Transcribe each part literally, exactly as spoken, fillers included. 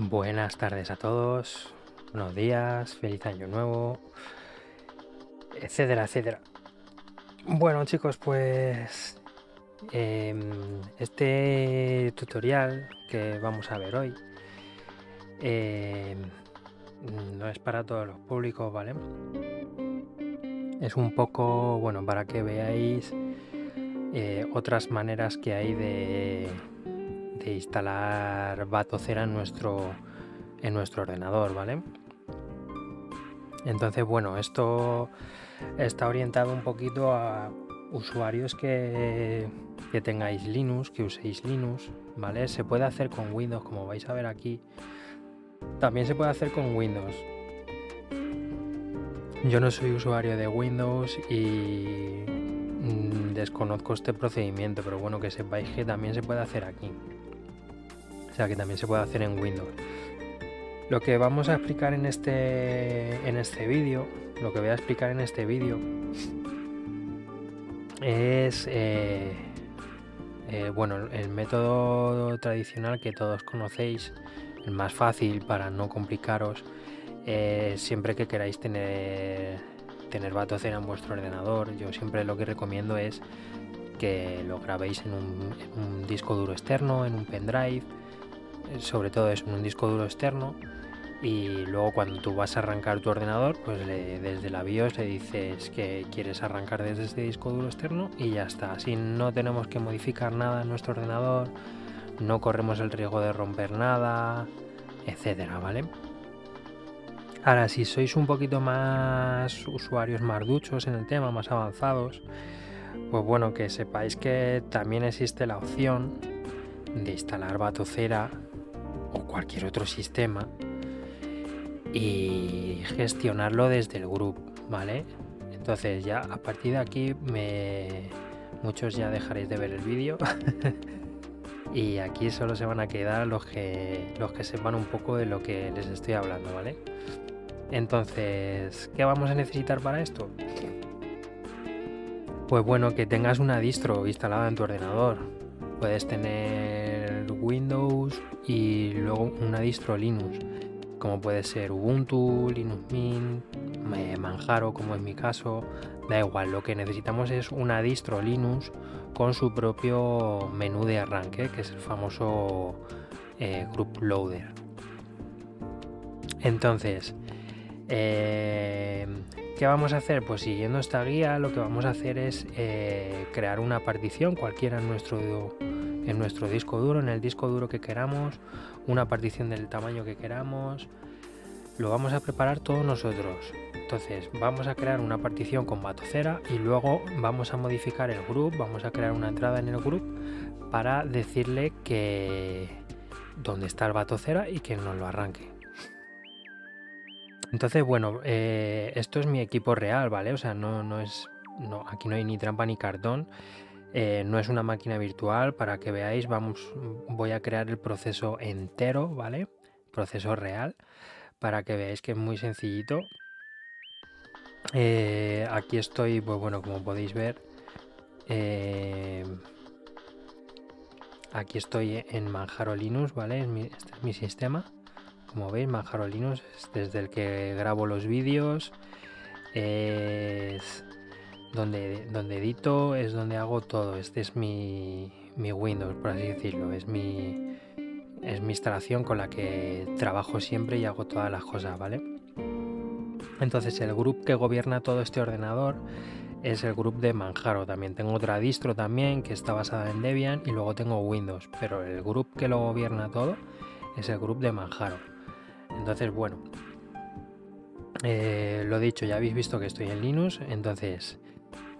Buenas tardes a todos, buenos días, feliz año nuevo, etcétera, etcétera. Bueno chicos, pues eh, este tutorial que vamos a ver hoy eh, no es para todos los públicos, ¿vale? Es un poco, bueno, para que veáis eh, otras maneras que hay de... de instalar Batocera en nuestro en nuestro ordenador, ¿vale? Entonces, bueno, esto está orientado un poquito a usuarios que, que tengáis Linux, que uséis Linux, ¿vale? Se puede hacer con Windows, como vais a ver aquí. También se puede hacer con Windows. Yo no soy usuario de Windows y desconozco este procedimiento, pero bueno, que sepáis que también se puede hacer aquí. O sea, que también se puede hacer en Windows. Lo que vamos a explicar en este en este vídeo, lo que voy a explicar en este vídeo es eh, eh, bueno, el método tradicional que todos conocéis, el más fácil para no complicaros, eh, siempre que queráis tener tener Batocera en vuestro ordenador. Yo siempre lo que recomiendo es que lo grabéis en un, en un disco duro externo, en un pendrive. Sobre todo es un disco duro externo, y luego cuando tú vas a arrancar tu ordenador, pues le, desde la BIOS le dices que quieres arrancar desde este disco duro externo y ya está. Así no tenemos que modificar nada en nuestro ordenador, no corremos el riesgo de romper nada, etcétera, ¿vale? Ahora, si sois un poquito más usuarios, más duchos en el tema, más avanzados, pues bueno, que sepáis que también existe la opción de instalar Batocera o cualquier otro sistema y gestionarlo desde el GRUB, ¿vale? Entonces ya a partir de aquí me... muchos ya dejaréis de ver el vídeo y aquí solo se van a quedar los que los que sepan un poco de lo que les estoy hablando, ¿vale? Entonces, ¿qué vamos a necesitar para esto? Pues bueno, que tengas una distro instalada en tu ordenador. Puedes tener Windows y luego una distro Linux, como puede ser Ubuntu, Linux Mint, Manjaro, como es mi caso. Da igual, lo que necesitamos es una distro Linux con su propio menú de arranque, que es el famoso eh, GRUB Loader. Entonces, eh, ¿qué vamos a hacer? Pues siguiendo esta guía, lo que vamos a hacer es eh, crear una partición cualquiera en nuestro, en nuestro disco duro, en el disco duro que queramos, una partición del tamaño que queramos. Lo vamos a preparar todos nosotros. Entonces vamos a crear una partición con Batocera y luego vamos a modificar el GRUB, vamos a crear una entrada en el GRUB para decirle que dónde está el Batocera y que nos lo arranque. Entonces, bueno, eh, esto es mi equipo real, ¿vale? O sea, no, no es, no, aquí no hay ni trampa ni cartón, eh, no es una máquina virtual. Para que veáis, vamos, voy a crear el proceso entero, ¿vale? Proceso real, para que veáis que es muy sencillito. Eh, aquí estoy, pues bueno, como podéis ver, eh, aquí estoy en Manjaro Linux, ¿vale? Es mi, este es mi sistema. Como veis, Manjaro Linux es desde el que grabo los vídeos, es donde, donde edito, es donde hago todo. Este es mi, mi Windows, por así decirlo, es mi, es mi instalación con la que trabajo siempre y hago todas las cosas, ¿vale? Entonces el GRUB que gobierna todo este ordenador es el GRUB de Manjaro. También tengo otra distro también que está basada en Debian y luego tengo Windows, pero el GRUB que lo gobierna todo es el GRUB de Manjaro. Entonces, bueno, eh, lo dicho, ya habéis visto que estoy en Linux. Entonces,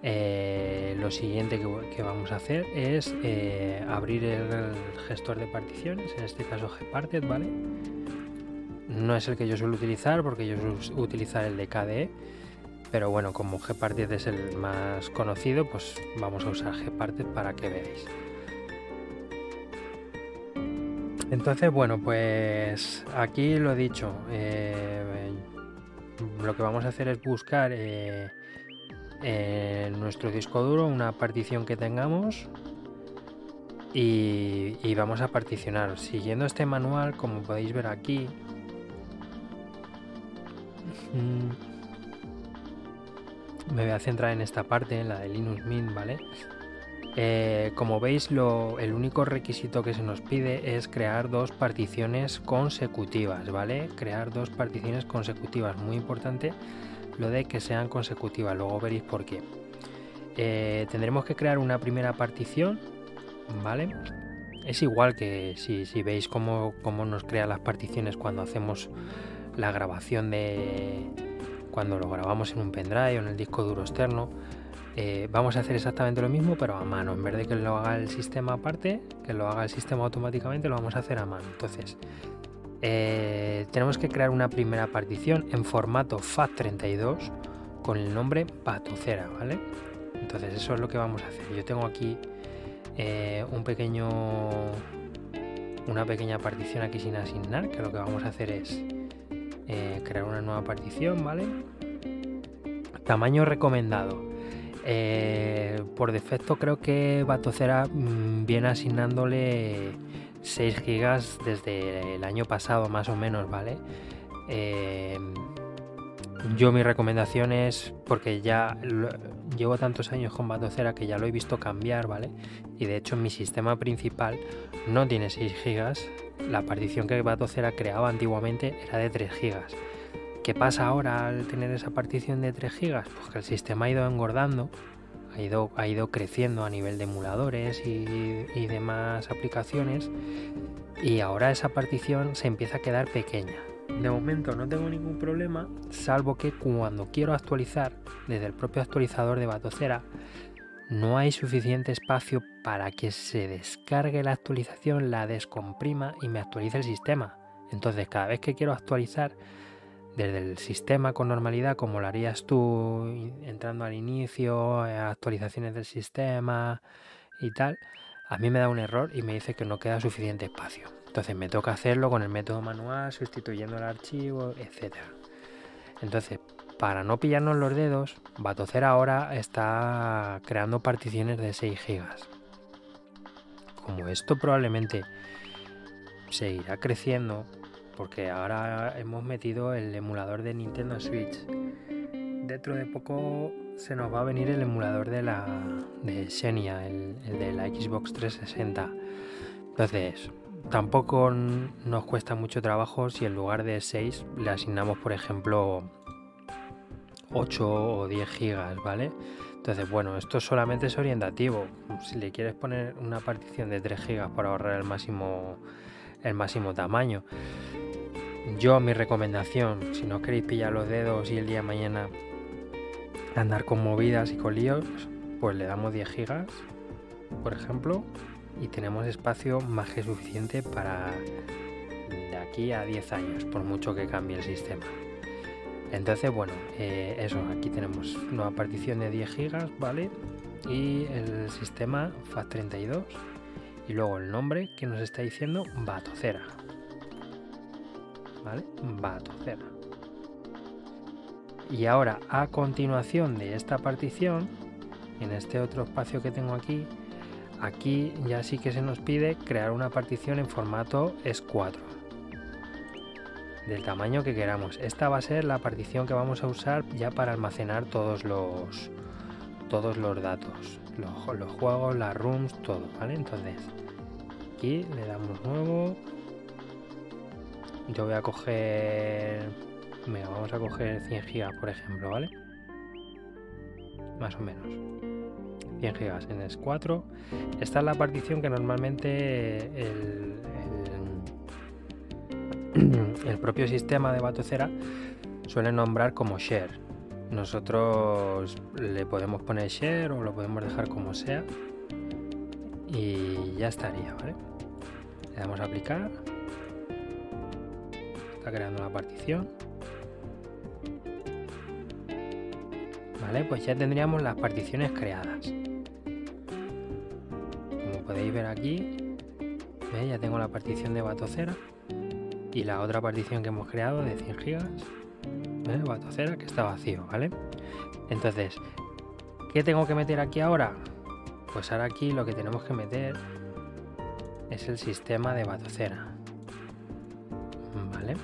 eh, lo siguiente que, que vamos a hacer es eh, abrir el gestor de particiones, en este caso GParted, ¿vale? No es el que yo suelo utilizar porque yo suelo utilizar el de K D E, pero bueno, como GParted es el más conocido, pues vamos a usar GParted para que veáis. Entonces, bueno, pues aquí lo he dicho, eh, lo que vamos a hacer es buscar eh, en nuestro disco duro una partición que tengamos y, y vamos a particionar siguiendo este manual, como podéis ver aquí. Me voy a centrar en esta parte, en la de Linux Mint, ¿vale? Eh, como veis, lo, el único requisito que se nos pide es crear dos particiones consecutivas, ¿vale? Crear dos particiones consecutivas, muy importante lo de que sean consecutivas, luego veréis por qué. Eh, tendremos que crear una primera partición, ¿vale? Es igual que si, si veis cómo, cómo nos crean las particiones cuando hacemos la grabación de... cuando lo grabamos en un pendrive o en el disco duro externo. Eh, vamos a hacer exactamente lo mismo, pero a mano. En vez de que lo haga el sistema aparte, que lo haga el sistema automáticamente, lo vamos a hacer a mano. Entonces, eh, tenemos que crear una primera partición en formato FAT treinta y dos con el nombre Batocera, ¿vale? Entonces eso es lo que vamos a hacer. Yo tengo aquí eh, un pequeño, una pequeña partición aquí sin asignar, que lo que vamos a hacer es Eh, crear una nueva partición, ¿vale? Tamaño recomendado. Eh, por defecto creo que Batocera mmm, viene asignándole seis gigas desde el año pasado más o menos, ¿vale? Eh, yo mi recomendación es, porque ya lo, llevo tantos años con Batocera que ya lo he visto cambiar, ¿vale? Y de hecho mi sistema principal no tiene seis gigas. La partición que Batocera creaba antiguamente era de tres gigas. ¿Qué pasa ahora al tener esa partición de tres gigas? Pues que el sistema ha ido engordando, ha ido, ha ido creciendo a nivel de emuladores y, y demás aplicaciones, y ahora esa partición se empieza a quedar pequeña. De momento no tengo ningún problema, salvo que cuando quiero actualizar desde el propio actualizador de Batocera, no hay suficiente espacio para que se descargue la actualización, la descomprima y me actualice el sistema. Entonces, cada vez que quiero actualizar desde el sistema con normalidad, como lo harías tú entrando al inicio, actualizaciones del sistema y tal, a mí me da un error y me dice que no queda suficiente espacio. Entonces me toca hacerlo con el método manual, sustituyendo el archivo, etcétera. Entonces, para no pillarnos los dedos, Batocera ahora está creando particiones de seis gigas. Como esto probablemente seguirá creciendo, porque ahora hemos metido el emulador de Nintendo Switch. Dentro de poco se nos va a venir el emulador de la de Xenia, el, el de la Xbox trescientos sesenta. Entonces, tampoco nos cuesta mucho trabajo si en lugar de seis le asignamos, por ejemplo, ocho o diez gigas, ¿vale? Entonces, bueno, esto solamente es orientativo. Si le quieres poner una partición de tres gigas para ahorrar el máximo, el máximo tamaño. Yo, mi recomendación, si no queréis pillar los dedos y el día de mañana andar con movidas y con líos, pues le damos diez gigas, por ejemplo, y tenemos espacio más que suficiente para de aquí a diez años, por mucho que cambie el sistema. Entonces, bueno, eh, eso, aquí tenemos una partición de diez gigas, ¿vale? Y el sistema FAT treinta y dos, y luego el nombre que nos está diciendo Batocera, ¿vale? Batocera. Y ahora, a continuación de esta partición, en este otro espacio que tengo aquí, aquí ya sí que se nos pide crear una partición en formato ext cuatro. Del tamaño que queramos. Esta va a ser la partición que vamos a usar ya para almacenar todos los todos los datos, los, los juegos, las rooms, todo, ¿vale? Entonces aquí le damos nuevo. Yo voy a coger, mira, vamos a coger cien gigas, por ejemplo, ¿vale? Más o menos cien gigas en ext cuatro. Esta es la partición que normalmente el, el el propio sistema de Batocera suele nombrar como share. Nosotros le podemos poner share o lo podemos dejar como sea y ya estaría, ¿vale? Le damos a aplicar, está creando la partición, ¿vale? Pues ya tendríamos las particiones creadas, como podéis ver aquí. ¿Veis? Ya tengo la partición de Batocera y la otra partición que hemos creado de cien gigas, ¿eh? Batocera, que está vacío, ¿vale? Entonces, ¿qué tengo que meter aquí ahora? Pues ahora aquí lo que tenemos que meter es el sistema de Batocera. Vale.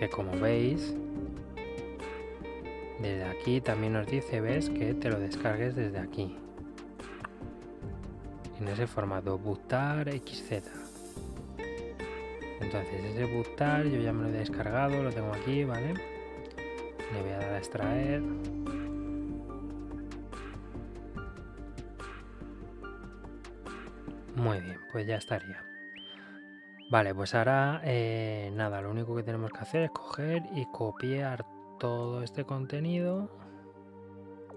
Que como veis, desde aquí también nos dice, ves, que te lo descargues desde aquí. En ese formato, bootar equis zeta. Entonces ese bootar yo ya me lo he descargado, lo tengo aquí, ¿vale? Le voy a dar a extraer. Muy bien, pues ya estaría. Vale, pues ahora eh, nada, lo único que tenemos que hacer es coger y copiar todo este contenido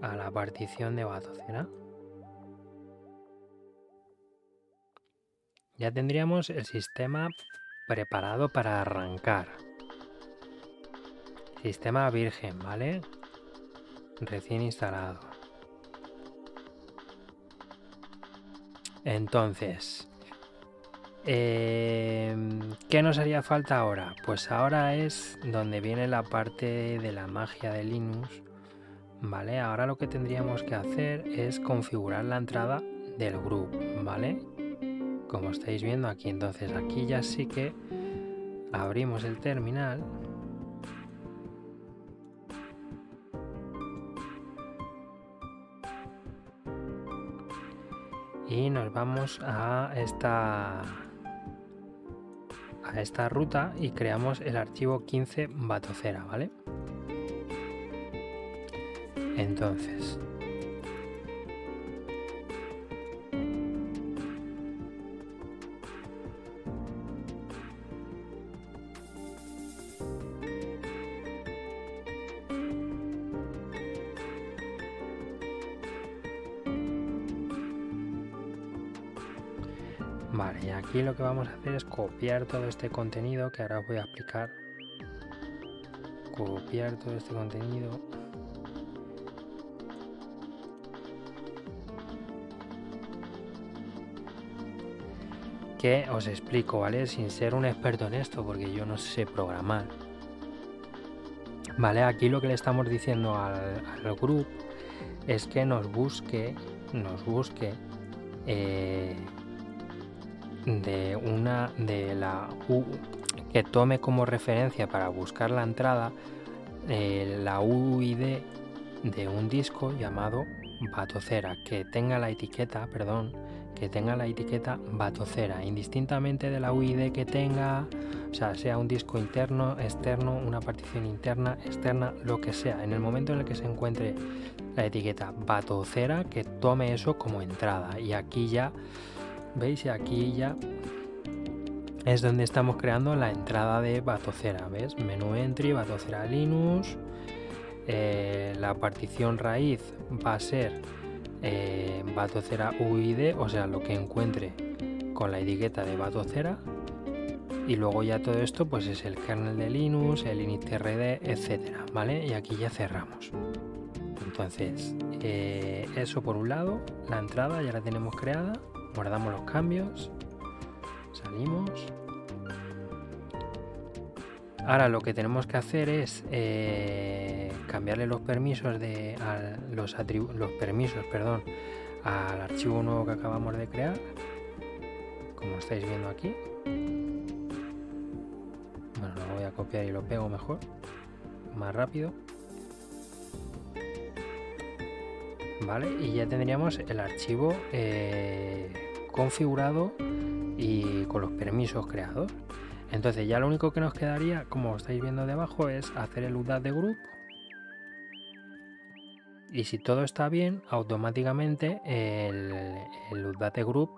a la partición de Batocera. Ya tendríamos el sistema preparado para arrancar. Sistema virgen, ¿vale? Recién instalado. Entonces, eh, ¿qué nos haría falta ahora? Pues ahora es donde viene la parte de la magia de Linux, ¿vale? Ahora lo que tendríamos que hacer es configurar la entrada del GRUB, ¿vale? Como estáis viendo aquí. Entonces aquí ya sí que abrimos el terminal. Y nos vamos a esta, a esta ruta y creamos el archivo quince Batocera, ¿vale? Entonces, vale, y aquí lo que vamos a hacer es copiar todo este contenido, que ahora os voy a explicar. Copiar todo este contenido. Que os explico, ¿vale? Sin ser un experto en esto, porque yo no sé programar. Vale, aquí lo que le estamos diciendo al, al GRUB es que nos busque, nos busque... Eh, de una de la U, que tome como referencia para buscar la entrada eh, la U I D de un disco llamado Batocera, que tenga la etiqueta, perdón, que tenga la etiqueta Batocera, indistintamente de la U I D que tenga, o sea, sea un disco interno, externo, una partición interna, externa, lo que sea, en el momento en el que se encuentre la etiqueta Batocera, que tome eso como entrada. Y aquí ya veis, aquí ya es donde estamos creando la entrada de Batocera, ¿ves? Menú entry, Batocera Linux, eh, la partición raíz va a ser eh, Batocera U I D, o sea, lo que encuentre con la etiqueta de Batocera, y luego ya todo esto pues es el kernel de Linux, el initRD, etcétera, ¿vale? Y aquí ya cerramos. Entonces, eh, eso por un lado, la entrada ya la tenemos creada. Guardamos los cambios, salimos. Ahora lo que tenemos que hacer es eh, cambiarle los permisos de a los, los permisos, perdón, al archivo nuevo que acabamos de crear, como estáis viendo aquí. Bueno, lo voy a copiar y lo pego mejor, más rápido. Vale, y ya tendríamos el archivo eh, configurado y con los permisos creados. Entonces ya lo único que nos quedaría, como estáis viendo debajo, es hacer el U D A D de GRUB. Y si todo está bien, automáticamente el, el U D A D de GRUB,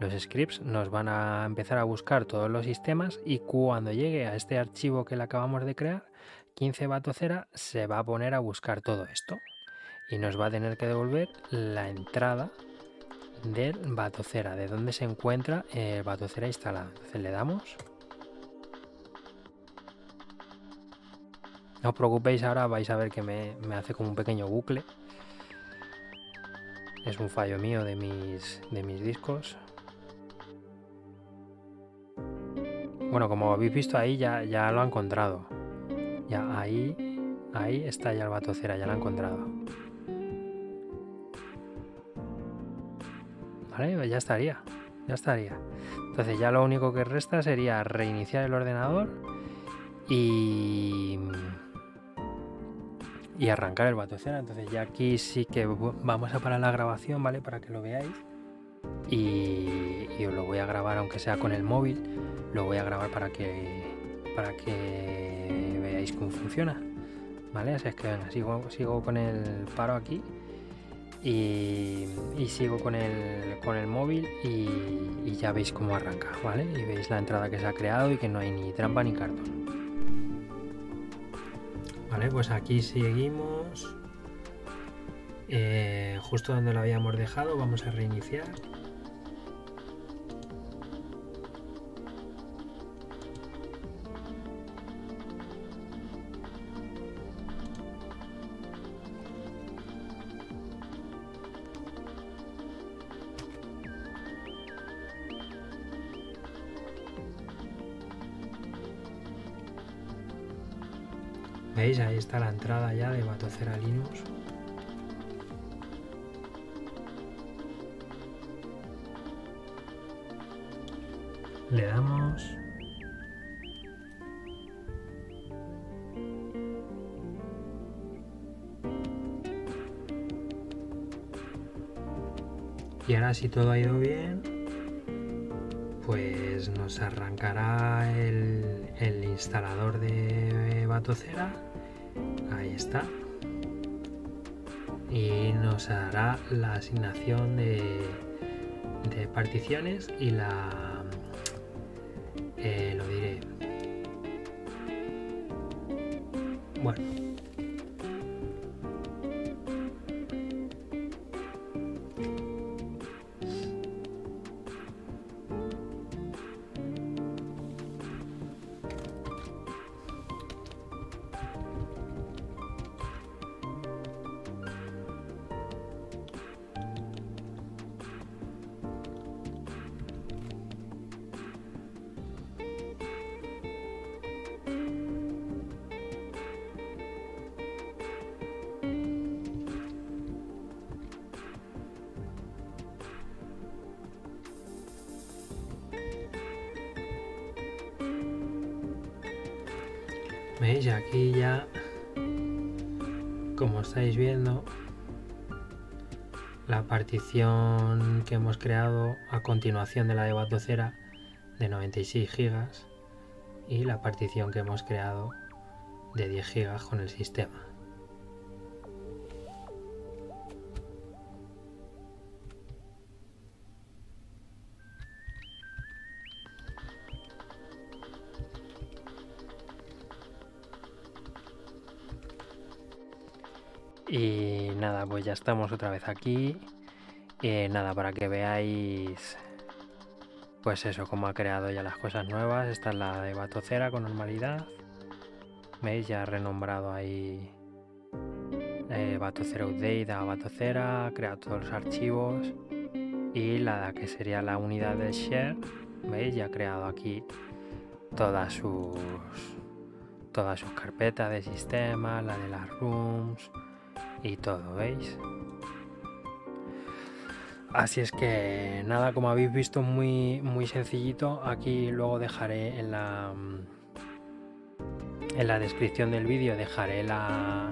los scripts, nos van a empezar a buscar todos los sistemas, y cuando llegue a este archivo que le acabamos de crear, quince Batocera, se va a poner a buscar todo esto. Y nos va a tener que devolver la entrada del Batocera, de donde se encuentra el Batocera instalado. Entonces le damos. No os preocupéis, ahora vais a ver que me, me hace como un pequeño bucle. Es un fallo mío de mis, de mis discos. Bueno, como habéis visto ahí, ya, ya lo ha encontrado. Ya ahí, ahí está ya el Batocera, ya lo ha encontrado. ¿vale? Ya estaría, ya estaría. Entonces ya lo único que resta sería reiniciar el ordenador y, y arrancar el Batocera. Entonces ya aquí sí que vamos a parar la grabación, ¿vale? Para que lo veáis. Y, y os lo voy a grabar, aunque sea con el móvil, lo voy a grabar para que, para que veáis cómo funciona, ¿vale? Así es que venga, sigo, sigo con el paro aquí y, y sigo con el, con el móvil y, y ya veis cómo arranca, ¿vale? Y veis la entrada que se ha creado y que no hay ni trampa ni cartón. Vale, pues aquí seguimos. Eh, justo donde lo habíamos dejado, vamos a reiniciar. ¿Veis? Ahí está la entrada ya de Batocera Linux. Le damos. Y ahora, si todo ha ido bien, pues nos arrancará el, el instalador de Batocera. Ahí está. Y nos hará la asignación de, de particiones y la. Eh, lo diré. Bueno. ¿Veis? Aquí ya, como estáis viendo, la partición que hemos creado a continuación de la de Batocera de noventa y seis gigas y la partición que hemos creado de diez gigas con el sistema. Y nada, pues ya estamos otra vez aquí. Eh, nada, para que veáis, pues eso, cómo ha creado ya las cosas nuevas. Esta es la de Batocera con normalidad. ¿Veis? Ya ha renombrado ahí eh, Batocera Update a Batocera, ha creado todos los archivos. Y la que sería la unidad de Share, ¿veis? Ya ha creado aquí todas sus, todas sus carpetas de sistema, la de las rooms. Y todo, ¿veis? Así es que nada, como habéis visto, muy, muy sencillito. Aquí luego dejaré en la en la descripción del vídeo, dejaré la,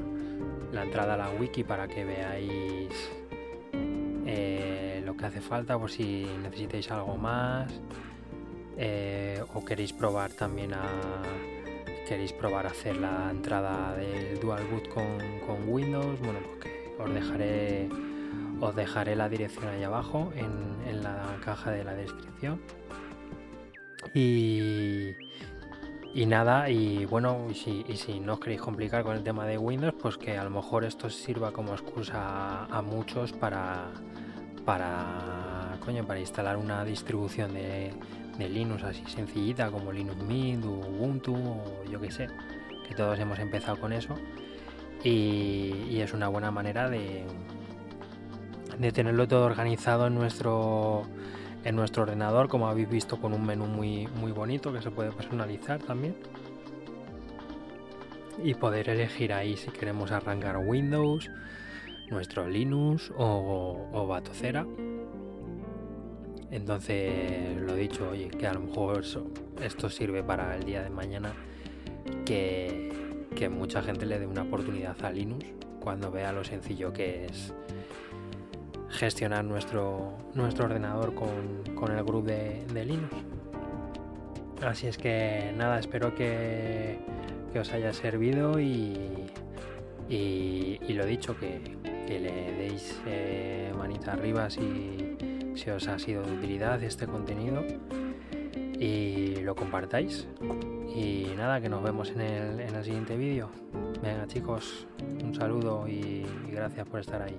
la entrada a la wiki para que veáis eh, lo que hace falta por si necesitáis algo más eh, o queréis probar también a queréis probar a hacer la entrada del dual boot con, con Windows, bueno, pues que os dejaré os dejaré la dirección ahí abajo en, en la caja de la descripción. Y, y nada, y bueno, y si, y si no os queréis complicar con el tema de Windows, pues que a lo mejor esto sirva como excusa a, a muchos para para coño, para instalar una distribución de de Linux así sencillita como Linux Mint, Ubuntu o yo que sé, que todos hemos empezado con eso y, y es una buena manera de, de tenerlo todo organizado en nuestro, en nuestro ordenador, como habéis visto, con un menú muy, muy bonito que se puede personalizar también y poder elegir ahí si queremos arrancar Windows, nuestro Linux o, o Batocera. Entonces, lo dicho, oye, que a lo mejor eso, esto sirve para el día de mañana, que, que mucha gente le dé una oportunidad a Linux cuando vea lo sencillo que es gestionar nuestro, nuestro ordenador con, con el GRUB de, de Linux. Así es que nada, espero que, que os haya servido y, y, y lo dicho, que, que le deis eh, manita arriba si, si os ha sido de utilidad este contenido y lo compartáis. Y nada, que nos vemos en el, en el siguiente vídeo. Venga chicos, un saludo y, y gracias por estar ahí.